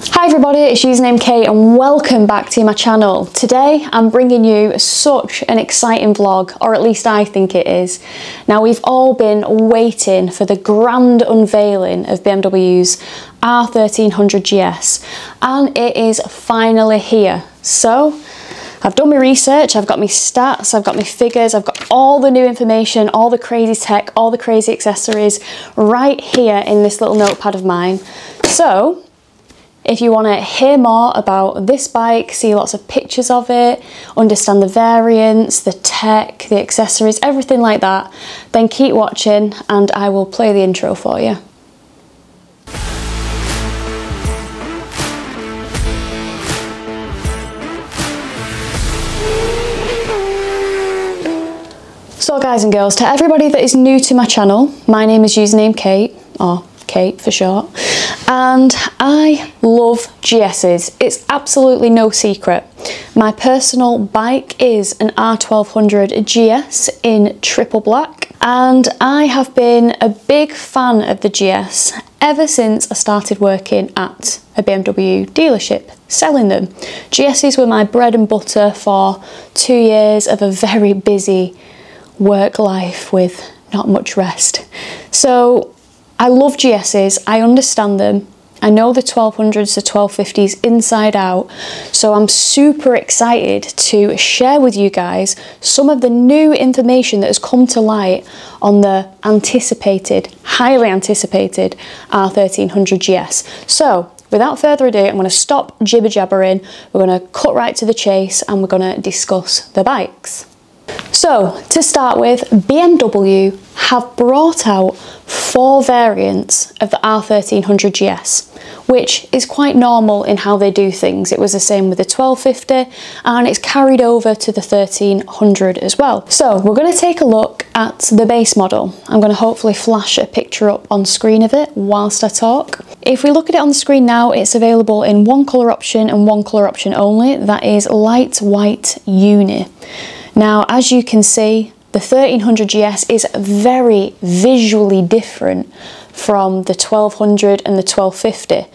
Hi everybody, it's username Kate and welcome back to my channel. Today I'm bringing you such an exciting vlog, or at least I think it is. Now we've all been waiting for the grand unveiling of BMW's R1300GS and it is finally here. So I've done my research, I've got my stats, I've got my figures, I've got all the new information, all the crazy tech, all the crazy accessories right here in this little notepad of mine. So if you want to hear more about this bike, see lots of pictures of it, understand the variants, the tech, the accessories, everything like that, then keep watching and I will play the intro for you. So guys and girls, to everybody that is new to my channel, my name is username Kate, or Kate for short, and I love GS's. It's absolutely no secret. My personal bike is an R1200GS in triple black, and I have been a big fan of the GS ever since I started working at a BMW dealership selling them. GS's were my bread and butter for 2 years of a very busy work life with not much rest. So I love GS's, I understand them, I know the 1200s, the 1250s inside out, so I'm super excited to share with you guys some of the new information that has come to light on the anticipated, highly anticipated R1300GS. So without further ado, I'm going to stop jibber-jabbering, we're going to cut right to the chase and we're going to discuss the bikes. So, to start with, BMW have brought out 4 variants of the R1300GS, which is quite normal in how they do things. It was the same with the 1250 and it's carried over to the 1300 as well. So, we're going to take a look at the base model. I'm going to hopefully flash a picture up on screen of it whilst I talk. If we look at it on the screen now, it's available in one colour option and one colour option only, that is light white uni. Now, as you can see, the 1300GS is very visually different from the 1200 and the 1250.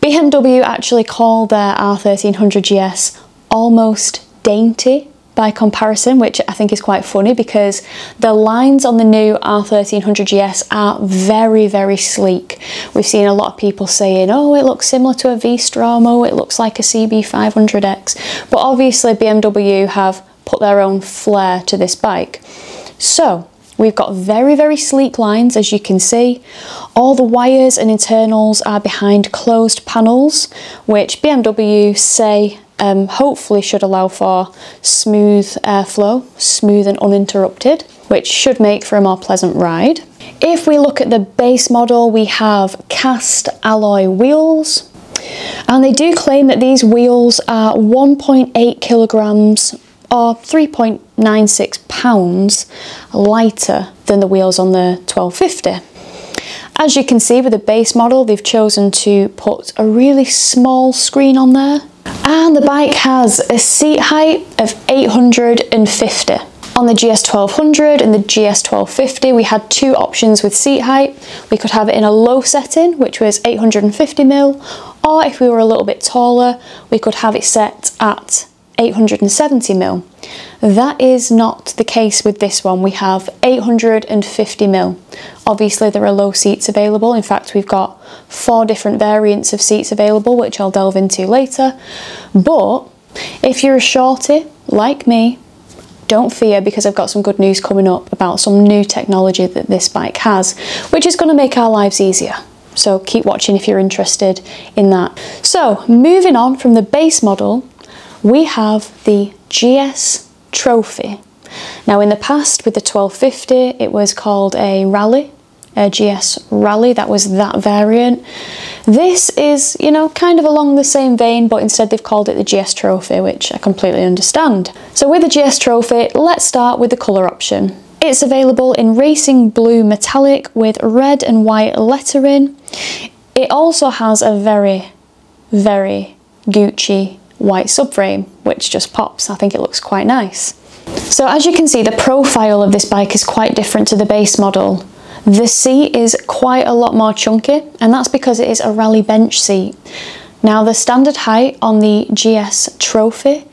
BMW actually call their R1300GS almost dainty by comparison, which I think is quite funny because the lines on the new R1300GS are very, very sleek. We've seen a lot of people saying, oh, it looks similar to a V-Strom, oh, it looks like a CB500X, but obviously BMW have put their own flair to this bike. So we've got very, very sleek lines, as you can see. All the wires and internals are behind closed panels, which BMW say hopefully should allow for smooth airflow, smooth and uninterrupted, which should make for a more pleasant ride. If we look at the base model, we have cast alloy wheels, and they do claim that these wheels are 1.8 kilograms or 3.96 pounds lighter than the wheels on the 1250. As you can see with the base model, they've chosen to put a really small screen on there. And the bike has a seat height of 850. On the GS 1200 and the GS 1250, we had 2 options with seat height. We could have it in a low setting, which was 850mm, or if we were a little bit taller, we could have it set at 870mm. That is not the case with this one. We have 850mm. Obviously there are low seats available. In fact, we've got 4 different variants of seats available, which I'll delve into later. But if you're a shorty like me, don't fear, because I've got some good news coming up about some new technology that this bike has, which is going to make our lives easier. So keep watching if you're interested in that. So moving on from the base model, we have the GS Trophy. Now in the past with the 1250, it was called a Rally, a GS Rally, that was that variant. This is, you know, kind of along the same vein, but instead they've called it the GS Trophy, which I completely understand. So with the GS Trophy, let's start with the colour option. It's available in racing blue metallic with red and white lettering. It also has a very, very Gucci white subframe, which just pops. I think it looks quite nice. So as you can see, the profile of this bike is quite different to the base model. The seat is quite a lot more chunky, and that's because it is a rally bench seat. Now the standard height on the GS Trophy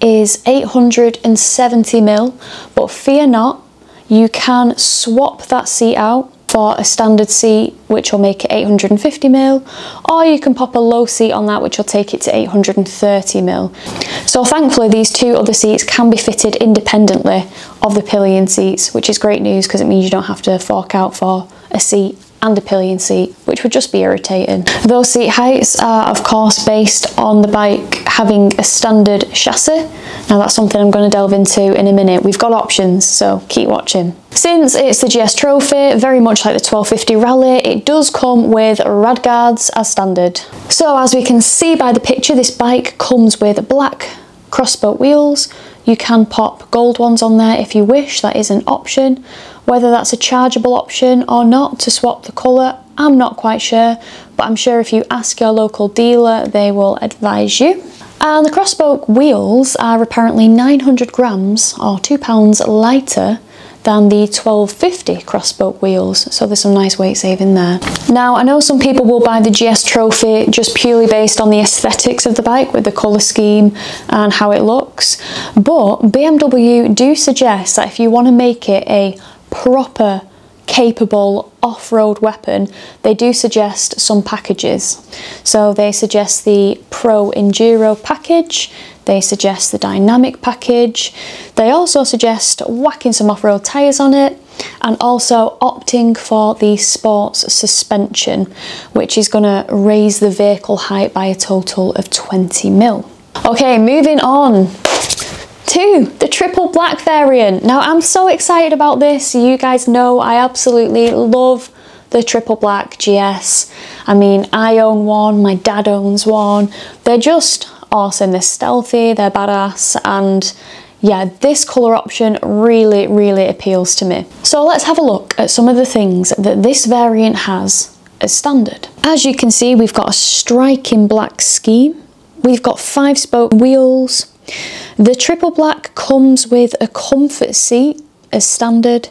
is 870mm, but fear not, you can swap that seat out for a standard seat, which will make it 850mm, or you can pop a low seat on that, which will take it to 830mm. So thankfully these two other seats can be fitted independently of the pillion seats, which is great news because it means you don't have to fork out for a seat and a pillion seat, which would just be irritating. Those seat heights are of course based on the bike having a standard chassis. Now that's something I'm going to delve into in a minute. We've got options, so keep watching. Since it's the GS Trophy, very much like the 1250 Rally, it does come with rad guards as standard. So as we can see by the picture, this bike comes with black crossspoke wheels. You can pop gold ones on there if you wish, that is an option. Whether that's a chargeable option or not to swap the colour, I'm not quite sure, but I'm sure if you ask your local dealer, they will advise you. And the crossbow wheels are apparently 900 grams or 2 pounds lighter than the 1250 crossbow wheels, so there's some nice weight saving there. Now I know some people will buy the GS Trophy just purely based on the aesthetics of the bike with the colour scheme and how it looks, but BMW do suggest that if you want to make it a proper capable off-road weapon, they do suggest some packages. So they suggest the Pro Enduro package, they suggest the Dynamic package, they also suggest whacking some off-road tyres on it, and also opting for the sports suspension, which is going to raise the vehicle height by a total of 20mm. Okay, moving on to the triple black variant. Now I'm so excited about this. You guys know I absolutely love the triple black GS. I mean, I own one, my dad owns one. They're just awesome. They're stealthy, they're badass, and yeah, this colour option really, really appeals to me. So let's have a look at some of the things that this variant has as standard. As you can see, we've got a striking black scheme. We've got 5-spoke wheels. The triple black comes with a comfort seat as standard,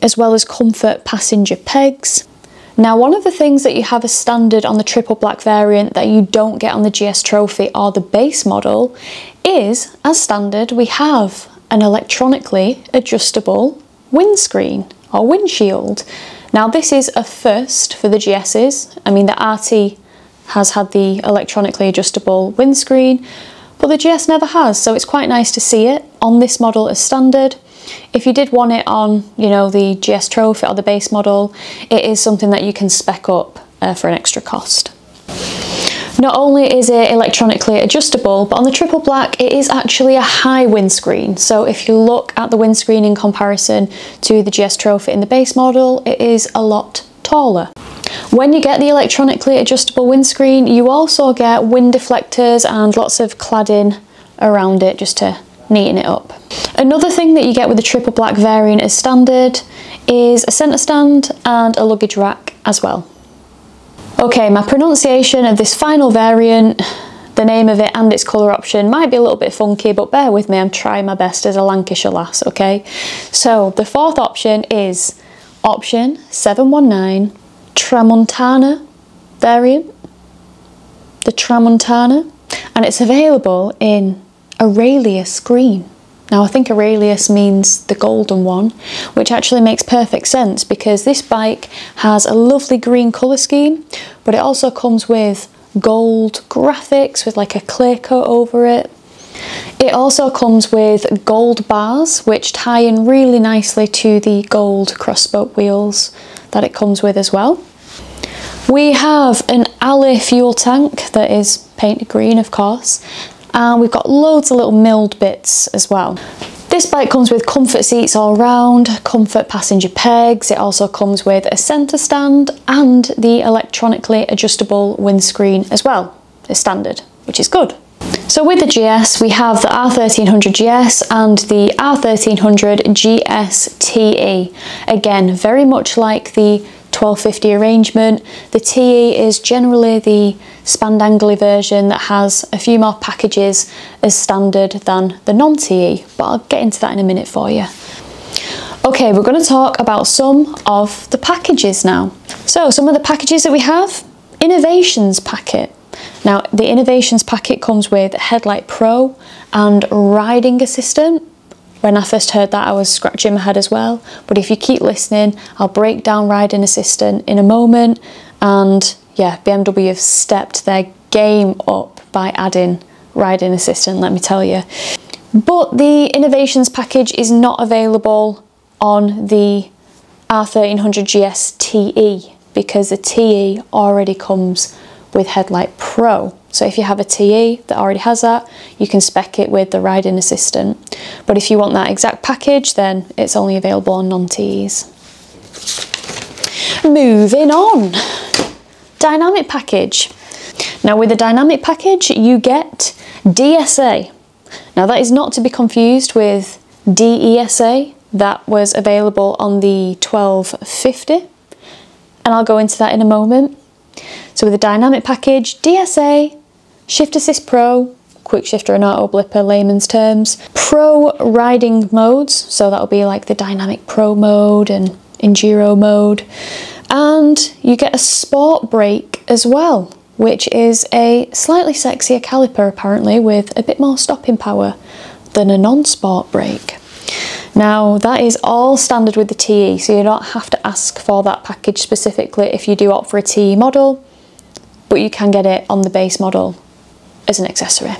as well as comfort passenger pegs. Now one of the things that you have as standard on the triple black variant that you don't get on the GS Trophy or the base model is, as standard, we have an electronically adjustable windscreen or windshield. Now this is a first for the GS's. I mean, the RT has had the electronically adjustable windscreen, but the GS never has, so it's quite nice to see it on this model as standard. If you did want it on, you know, the GS Trophy or the base model, it is something that you can spec up for an extra cost. Not only is it electronically adjustable, but on the triple black it is actually a high windscreen. So if you look at the windscreen in comparison to the GS Trophy in the base model, it is a lot taller. When you get the electronically adjustable windscreen, you also get wind deflectors and lots of cladding around it just to neaten it up. Another thing that you get with the triple black variant as standard is a centre stand and a luggage rack as well. Okay, my pronunciation of this final variant, the name of it and its colour option might be a little bit funky, but bear with me, I'm trying my best as a Lancashire lass, okay? So the fourth option is option 719. Tramontana variant, the Tramontana, and it's available in Aurelius green. Now I think Aurelius means the golden one, which actually makes perfect sense because this bike has a lovely green colour scheme, but it also comes with gold graphics with like a clear coat over it. It also comes with gold bars, which tie in really nicely to the gold crossbow wheels that it comes with as well. We have an Alley fuel tank that is painted green, of course, and we've got loads of little milled bits as well. This bike comes with comfort seats all round, comfort passenger pegs. It also comes with a centre stand and the electronically adjustable windscreen as well as standard, which is good. So with the GS, we have the R1300GS and the R1300GSTE. Again, very much like the 1250 arrangement, the TE is generally the spandangly version that has a few more packages as standard than the non-TE, but I'll get into that in a minute for you. Okay, we're going to talk about some of the packages now. So some of the packages that we have, Innovations Packet. Now, the Innovations Packet comes with Headlight Pro and Riding Assistant. When I first heard that, I was scratching my head as well. But if you keep listening, I'll break down Riding Assistant in a moment. And yeah, BMW have stepped their game up by adding Riding Assistant, let me tell you. But the Innovations Package is not available on the R1300GSTE because the TE already comes with Headlight Pro. So if you have a TE that already has that, you can spec it with the Riding Assistant. But if you want that exact package, then it's only available on non-TEs. Moving on, Dynamic Package. Now with the Dynamic Package, you get DSA. Now that is not to be confused with DESA that was available on the 1250, and I'll go into that in a moment. So with the Dynamic Package, DSA, Shift Assist Pro, Quick Shifter and Auto Blipper, layman's terms, Pro Riding Modes, so that'll be like the Dynamic Pro Mode and Enduro Mode, and you get a Sport Brake as well, which is a slightly sexier caliper apparently, with a bit more stopping power than a non-sport brake. Now that is all standard with the TE, so you don't have to ask for that package specifically if you do opt for a TE model, but you can get it on the base model as an accessory.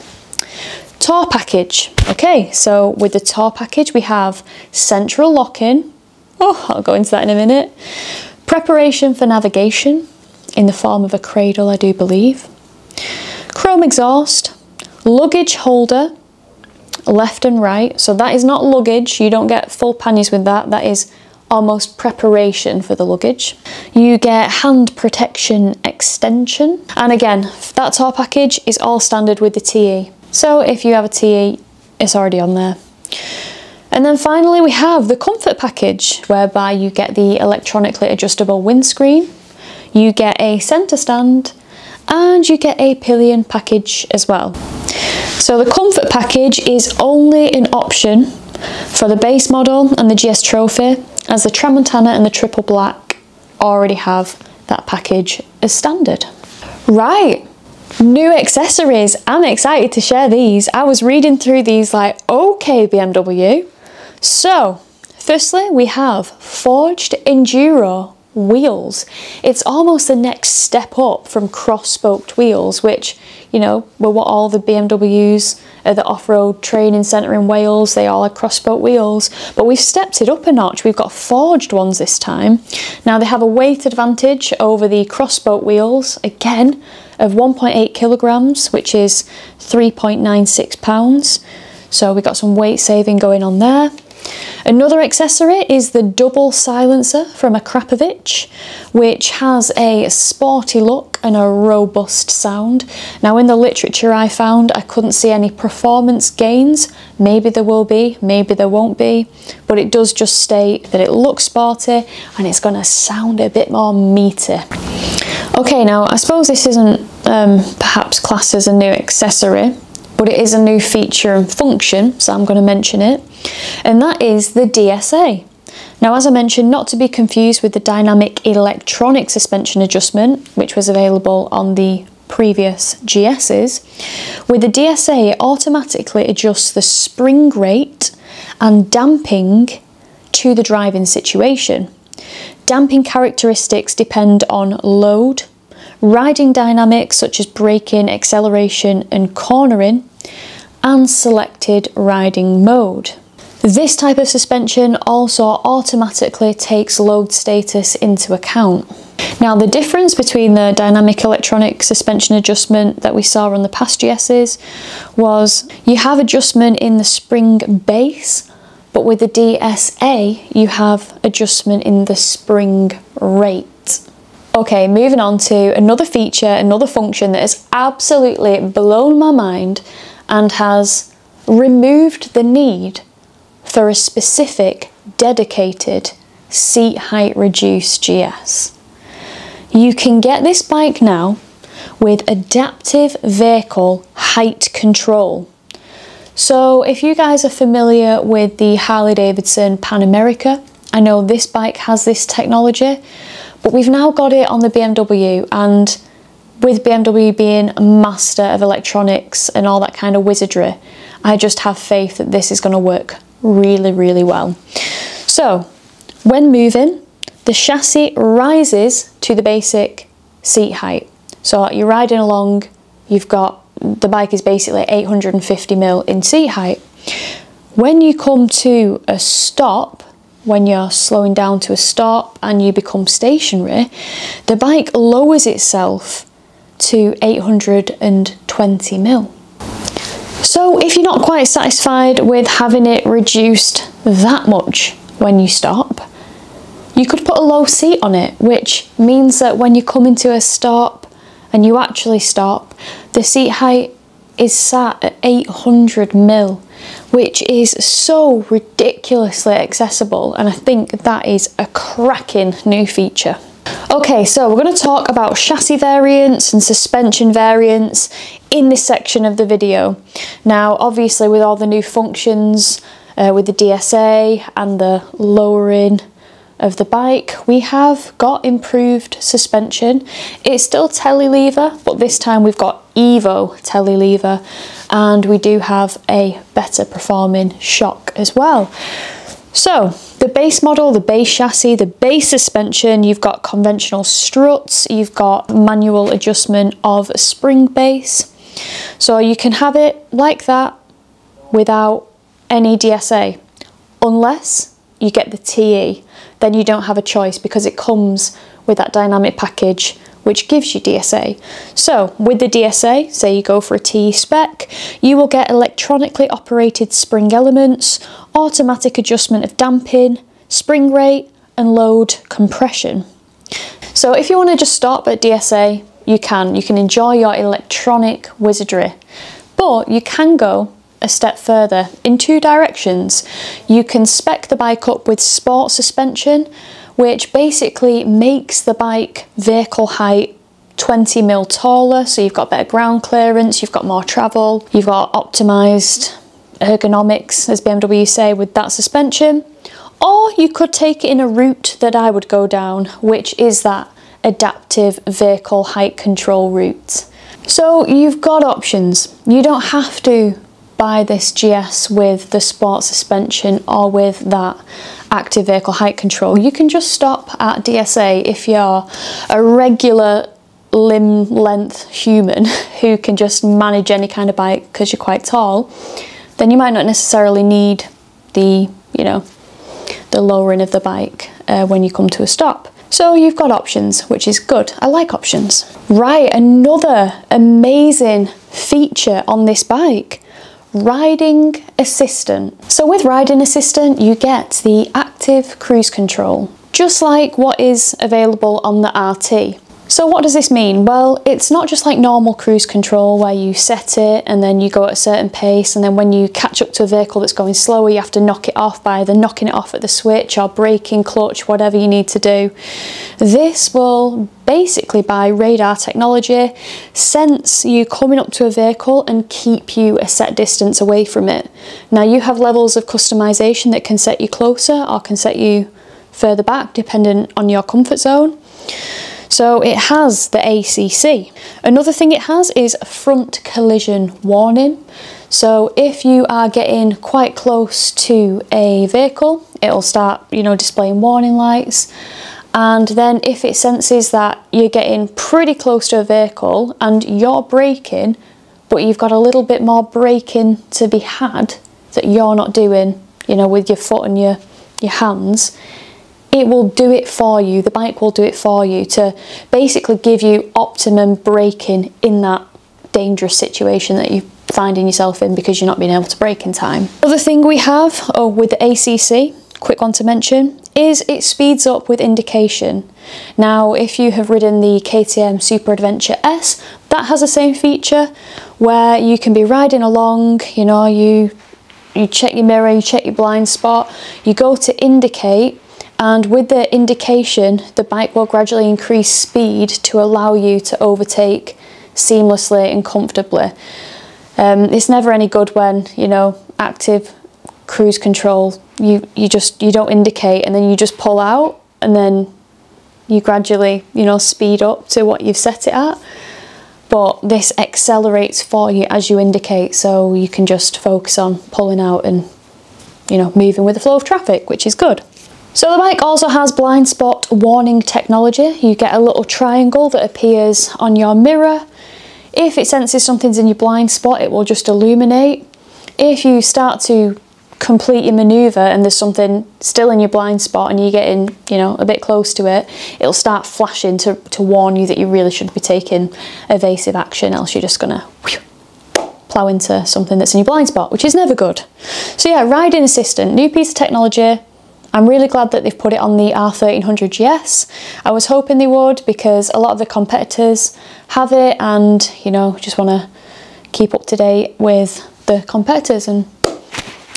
Tour Package. Okay, so with the Tour Package we have central lock-in, I'll go into that in a minute, preparation for navigation, in the form of a cradle I do believe, chrome exhaust, luggage holder, left and right, so that is not luggage, you don't get full panniers with that, that is almost preparation for the luggage. You get hand protection extension, and again that Tour Package is all standard with the TE, so if you have a TE it's already on there. And then finally we have the Comfort Package, whereby you get the electronically adjustable windscreen, you get a centre stand, and you get a pillion package as well. So the Comfort Package is only an option for the base model and the GS Trophy, as the Tramontana and the Triple Black already have that package as standard. Right, new accessories. I'm excited to share these. I was reading through these like, okay BMW. So firstly we have forged Enduro wheels. It's almost the next step up from cross-spoked wheels, which, you know, were what all the BMWs at the off-road training centre in Wales, they all had cross-spoked wheels, but we've stepped it up a notch. We've got forged ones this time. Now they have a weight advantage over the cross-spoked wheels, again, of 1.8 kilograms, which is 3.96 pounds. So we've got some weight saving going on there. Another accessory is the double silencer from Akrapovic, which has a sporty look and a robust sound. Now in the literature I found, I couldn't see any performance gains. Maybe there will be, maybe there won't be, but it does just state that it looks sporty and it's going to sound a bit more meaty. Okay, now I suppose this isn't perhaps classed as a new accessory, but it is a new feature and function, so I'm going to mention it, and that is the DSA. Now as I mentioned, not to be confused with the dynamic electronic suspension adjustment, which was available on the previous GSs, with the DSA it automatically adjusts the spring rate and damping to the driving situation. Damping characteristics depend on load, riding dynamics such as braking, acceleration and cornering, and selected riding mode. This type of suspension also automatically takes load status into account. Now the difference between the dynamic electronic suspension adjustment that we saw on the past GSs was you have adjustment in the spring base, but with the DSA you have adjustment in the spring rate. Okay, moving on to another feature, another function that has absolutely blown my mind and has removed the need for a specific dedicated seat height reduced GS. You can get this bike now with adaptive vehicle height control. So if you guys are familiar with the Harley-Davidson Pan America, I know this bike has this technology, but we've now got it on the BMW, and with BMW being a master of electronics and all that kind of wizardry, I just have faith that this is going to work really, really well. So when moving, the chassis rises to the basic seat height. So you're riding along, you've got, the bike is basically 850mm in seat height. When you come to a stop, when you're slowing down to a stop and you become stationary, the bike lowers itself to 820mm. So if you're not quite satisfied with having it reduced that much when you stop, you could put a low seat on it, which means that when you come into a stop and you actually stop, the seat height is sat at 800mm, which is so ridiculously accessible, and I think that is a cracking new feature. Okay, so we're going to talk about chassis variants and suspension variants in this section of the video. Now obviously with all the new functions with the DSA and the lowering of the bike, we have got improved suspension. It's still Telelever, but this time we've got Evo Telelever, and we do have a better performing shock as well. So the base model, the base chassis, the base suspension, you've got conventional struts, you've got manual adjustment of spring base. So you can have it like that without any DSA, unless you get the TE. Then you don't have a choice because it comes with that dynamic package which gives you DSA. So with the DSA, say you go for a TE spec, you will get electronically operated spring elements, automatic adjustment of damping, spring rate and load compression. So if you want to just stop at DSA, you can enjoy your electronic wizardry, but you can go a step further in two directions. You can spec the bike up with sport suspension, which basically makes the bike vehicle height 20mm taller, so you've got better ground clearance, you've got more travel, you've got optimised ergonomics, as BMW say, with that suspension. Or you could take it in a route that I would go down, which is that adaptive vehicle height control route. So you've got options. You don't have to buy this GS with the sport suspension or with that active vehicle height control. You can just stop at DSA if you're a regular limb length human who can just manage any kind of bike because you're quite tall. Then you might not necessarily need the, you know, the lowering of the bike when you come to a stop. So you've got options, which is good. I like options. Right, another amazing feature on this bike, Riding Assistant. So with Riding Assistant, you get the active cruise control, just like what is available on the RT. So what does this mean? Well, it's not just like normal cruise control where you set it and then you go at a certain pace, and then when you catch up to a vehicle that's going slower, you have to knock it off by either knocking it off at the switch or braking, clutch, whatever you need to do. This will basically, by radar technology, sense you coming up to a vehicle and keep you a set distance away from it. Now you have levels of customization that can set you closer or can set you further back depending on your comfort zone. So it has the ACC. Another thing it has is a front collision warning. So if you are getting quite close to a vehicle, it'll start, you know, displaying warning lights. And then if it senses that you're getting pretty close to a vehicle and you're braking, but you've got a little bit more braking to be had that you're not doing, you know, with your foot and your hands, it will do it for you. The bike will do it for you to basically give you optimum braking in that dangerous situation that you're finding yourself in because you're not being able to brake in time. Another thing we have with the ACC, quick one to mention, is it speeds up with indication. Now if you have ridden the KTM Super Adventure S, that has the same feature where you can be riding along, you know, you check your mirror, you check your blind spot, you go to indicate, and with the indication, the bike will gradually increase speed to allow you to overtake seamlessly and comfortably. It's never any good when, you know, active cruise control, you don't indicate and then you just pull out and then you gradually, you know, speed up to what you've set it at. but this accelerates for you as you indicate, so you can just focus on pulling out and, you know, moving with the flow of traffic, which is good. So the bike also has blind spot warning technology. You get a little triangle that appears on your mirror. If it senses something's in your blind spot, it will just illuminate. If you start to complete your manoeuvre and there's something still in your blind spot and you're getting, you know, a bit close to it, it'll start flashing to warn you that you really shouldn't be taking evasive action, else you're just gonna plough into something that's in your blind spot, which is never good. So yeah, Riding Assistant, new piece of technology. I'm really glad that they've put it on the R1300GS. I was hoping they would, because a lot of the competitors have it and, you know, just want to keep up to date with the competitors, and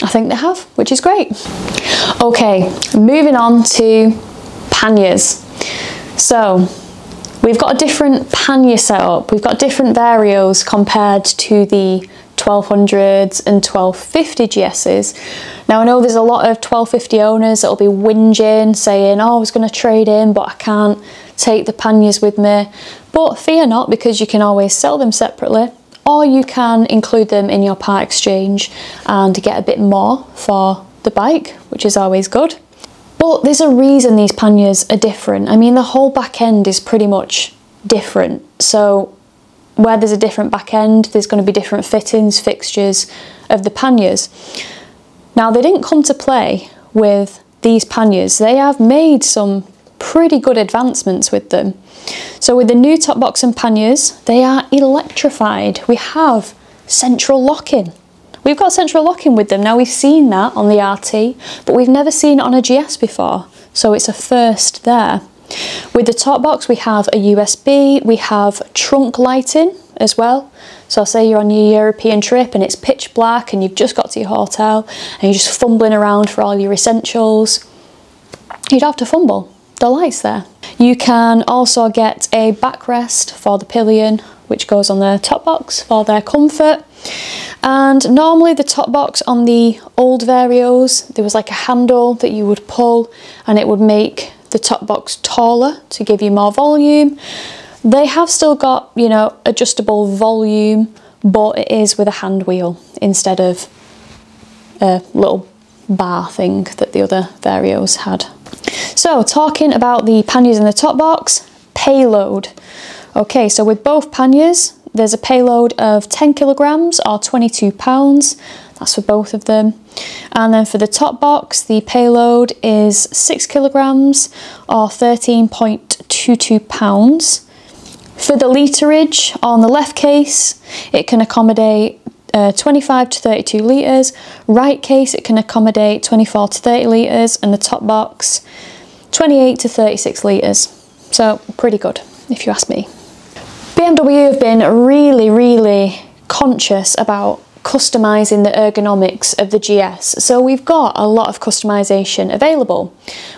I think they have, which is great. Okay, moving on to panniers. So we've got a different pannier setup. We've got different varios compared to the 1200s and 1250 GSs. Now I know there's a lot of 1250 owners that'll be whinging, saying, oh, I was going to trade in, but I can't take the panniers with me. But fear not, because you can always sell them separately, or you can include them in your part exchange and get a bit more for the bike, which is always good. But there's a reason these panniers are different. I mean, the whole back end is pretty much different. So where there's a different back end, there's going to be different fittings, fixtures of the panniers. Now, they didn't come to play with these panniers. They have made some pretty good advancements with them. So with the new top box and panniers, they are electrified. We have central locking. We've got central locking with them. Now, we've seen that on the RT, but we've never seen it on a GS before. So it's a first there. With the top box, we have a USB, we have trunk lighting as well. So say you're on your European trip and it's pitch black and you've just got to your hotel and you're just fumbling around for all your essentials, you'd have to fumble. The light's there. You can also get a backrest for the pillion, which goes on the top box for their comfort. And normally the top box on the old varios, there was like a handle that you would pull and it would make the top box taller to give you more volume. They have still got, you know, adjustable volume, but it is with a hand wheel instead of a little bar thing that the other varios had. So talking about the panniers in the top box, payload. Okay, so with both panniers, there's a payload of 10 kilograms or 22 pounds. That's for both of them. And then for the top box, the payload is 6 kilograms or 13.22 pounds. For the literage on the left case, it can accommodate 25 to 32 litres. Right case, it can accommodate 24 to 30 litres. And the top box, 28 to 36 litres. So pretty good, if you ask me. BMW have been really conscious about customizing the ergonomics of the GS. So we've got a lot of customization available.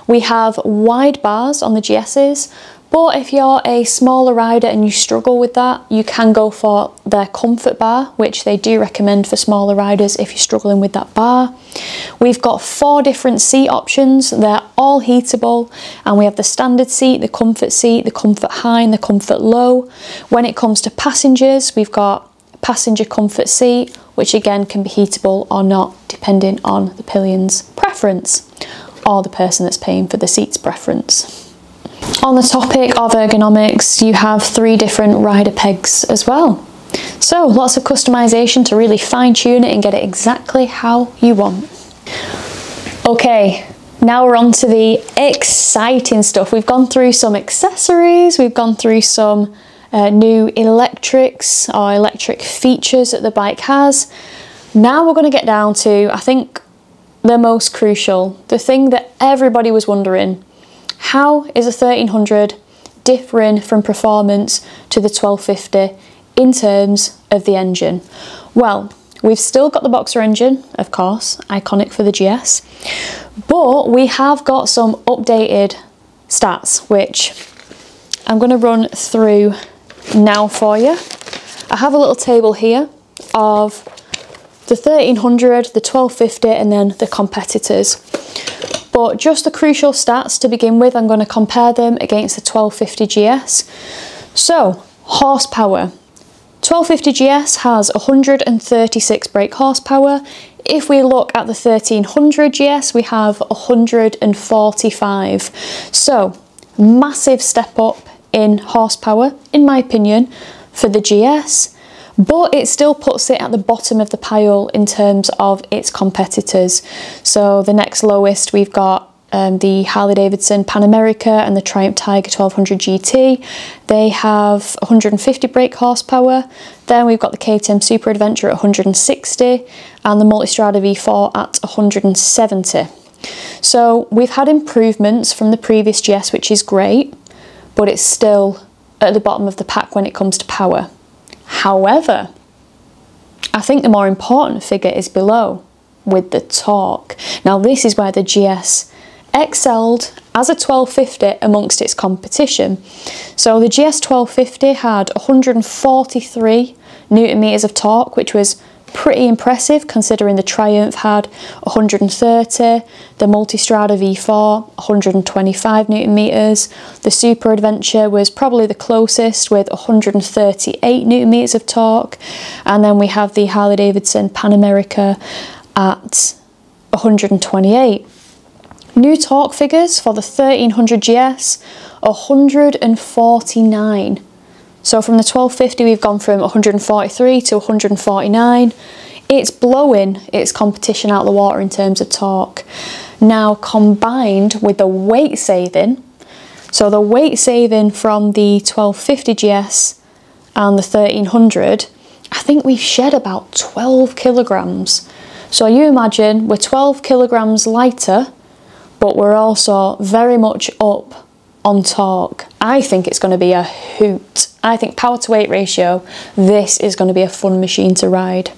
We have wide bars on the GSs, but if you're a smaller rider and you struggle with that, you can go for their comfort bar, which they do recommend for smaller riders if you're struggling with that bar. We've got 4 different seat options. They're all heatable, and we have the standard seat, the comfort high, and the comfort low. When it comes to passengers, we've got passenger comfort seat, which again can be heatable or not, depending on the pillion's preference or the person that's paying for the seat's preference. On the topic of ergonomics, you have 3 different rider pegs as well. So lots of customization to really fine tune it and get it exactly how you want. Okay, now we're on to the exciting stuff. We've gone through some accessories, we've gone through some new electrics or electric features that the bike has. Now we're going to get down to, I think, the most crucial, the thing that everybody was wondering. How is a 1300 differing from performance to the 1250 in terms of the engine? Well, we've still got the boxer engine, of course, iconic for the GS, but we have got some updated stats, which I'm going to run through now for you. I have a little table here of the 1300, the 1250, and then the competitors. But just the crucial stats to begin with, I'm going to compare them against the 1250 GS. So horsepower, 1250GS has 136 brake horsepower. If we look at the 1300GS, we have 145. So, massive step up in horsepower, in my opinion, for the GS, but it still puts it at the bottom of the pile in terms of its competitors. So the next lowest we've got the Harley-Davidson Pan America and the Triumph Tiger 1200 GT. They have 150 brake horsepower. Then we've got the KTM Super Adventure at 160 and the Multistrada V4 at 170. So we've had improvements from the previous GS, which is great, but it's still at the bottom of the pack when it comes to power. However, I think the more important figure is below, with the torque. Now this is where the GS excelled as a 1250 amongst its competition. So the GS 1250 had 143 newton meters of torque, which was pretty impressive considering the Triumph had 130, the Multistrada V4 125 newton meters, the Super Adventure was probably the closest with 138 newton meters of torque, and then we have the Harley-Davidson Pan America at 128. New torque figures for the 1300 GS, 149. So from the 1250 we've gone from 143 to 149. It's blowing its competition out of the water in terms of torque. Now combined with the weight saving, so the weight saving from the 1250 GS and the 1300, I think we've shed about 12 kilograms. So you imagine we're 12 kilograms lighter, but we're also very much up on torque. I think it's going to be a hoot. I think power to weight ratio, this is going to be a fun machine to ride.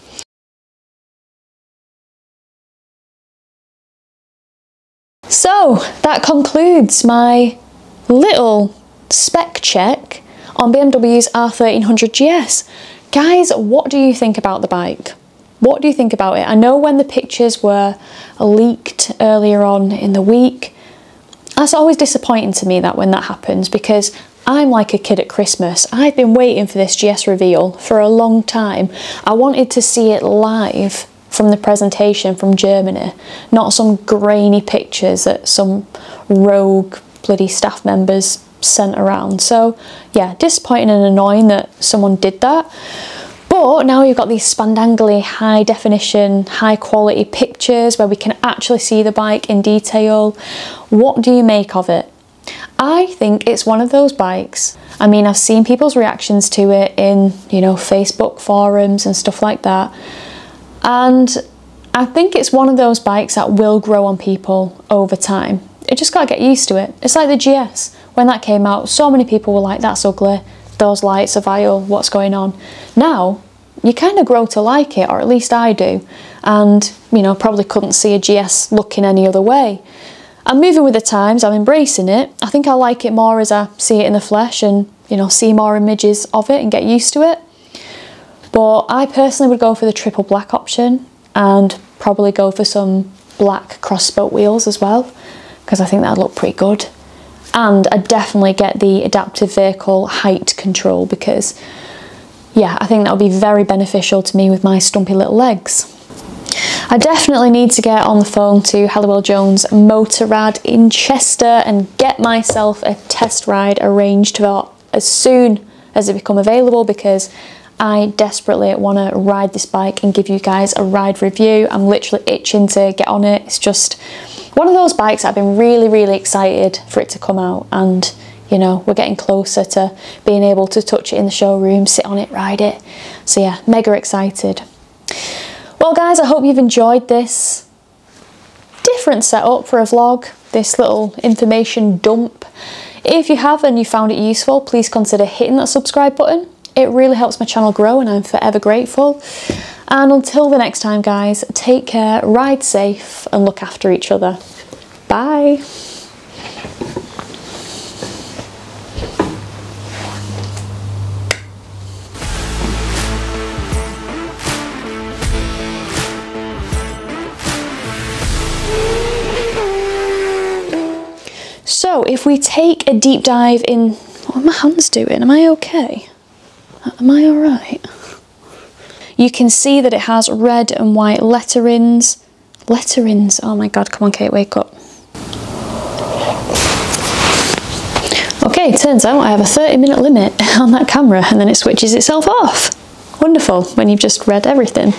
So that concludes my little spec check on BMW's R1300GS. Guys, what do you think about the bike? What do you think about it? I know when the pictures were leaked earlier on in the week, that's always disappointing to me that when that happens, because I'm like a kid at Christmas. I've been waiting for this GS reveal for a long time. I wanted to see it live from the presentation from Germany, not some grainy pictures that some rogue bloody staff members sent around. So yeah, disappointing and annoying that someone did that. But now you've got these spandangly high definition, high quality pictures where we can actually see the bike in detail. What do you make of it? I think it's one of those bikes. I mean, I've seen people's reactions to it in, you know, Facebook forums and stuff like that. And I think it's one of those bikes that will grow on people over time. You just got to get used to it. It's like the GS. When that came out, so many people were like, that's ugly. Those lights are vile, what's going on? Now, you kind of grow to like it, or at least I do, and, you know, probably couldn't see a GS looking any other way. I'm moving with the times, I'm embracing it. I think I like it more as I see it in the flesh and, you know, see more images of it and get used to it. But I personally would go for the triple black option and probably go for some black cross-spoke wheels as well, because I think that'd look pretty good. And I definitely get the adaptive vehicle height control because, yeah, I think that would be very beneficial to me with my stumpy little legs. I definitely need to get on the phone to Halliwell Jones Motorrad in Chester and get myself a test ride arranged for as soon as it becomes available, because I desperately want to ride this bike and give you guys a ride review. I'm literally itching to get on it. It's just one of those bikes I've been really, really excited for it to come out, and, you know, we're getting closer to being able to touch it in the showroom, sit on it, ride it. So yeah, mega excited. Well guys, I hope you've enjoyed this different setup for a vlog, this little information dump. If you have and you found it useful, please consider hitting that subscribe button. It really helps my channel grow and I'm forever grateful. And until the next time guys, take care, ride safe and look after each other. Bye. So if we take a deep dive in, what are my hands doing? Am I okay? Am I alright? You can see that it has red and white letterings. Letterings, oh my god, come on Kate, wake up. Okay, turns out I have a 30-minute limit on that camera and then it switches itself off. Wonderful, when you've just read everything.